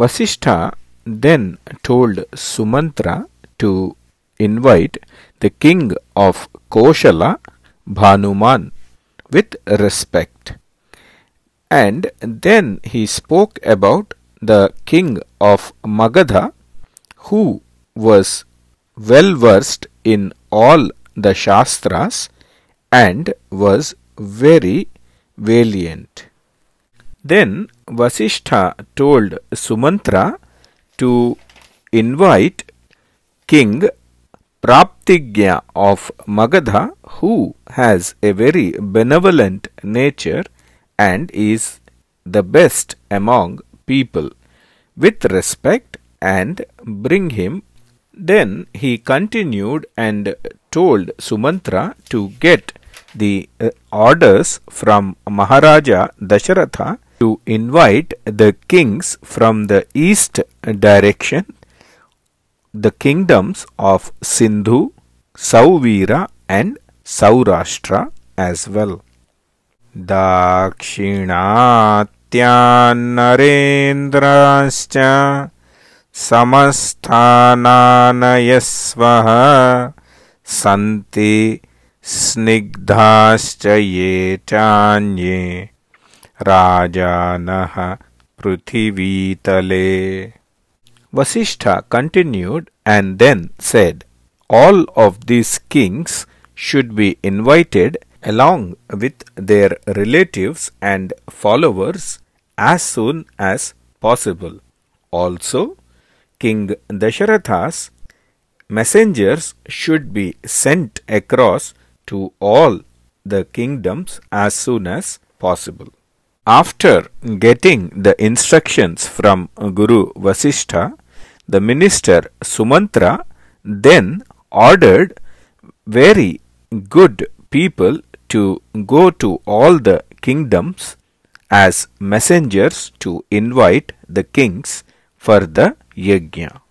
Vasishtha then told Sumantra to invite the king of Kosala, Bhanuman, with respect. And then he spoke about the king of Magadha, who was well versed in all the Shastras and was very valiant. Then Vasishtha told Sumantra to invite King Praptigya of Magadha, who has a very benevolent nature and is the best among people, with respect, and bring him. Then he continued and told Sumantra to get the orders from Maharaja Dasharatha to invite the kings from the east direction, the kingdoms of Sindhu, Sauvira and Saurashtra as well. Dakshinatyan Narendrascha Samasthananayasvaha Santi Snigdhascha Yechanye Rajanah Prithivitale. Vasishtha continued and then said, all of these kings should be invited along with their relatives and followers as soon as possible. Also, King Dasharatha's messengers should be sent across to all the kingdoms as soon as possible. After getting the instructions from Guru Vasishtha, the minister Sumantra then ordered very good people to go to all the kingdoms as messengers to invite the kings for the yajna.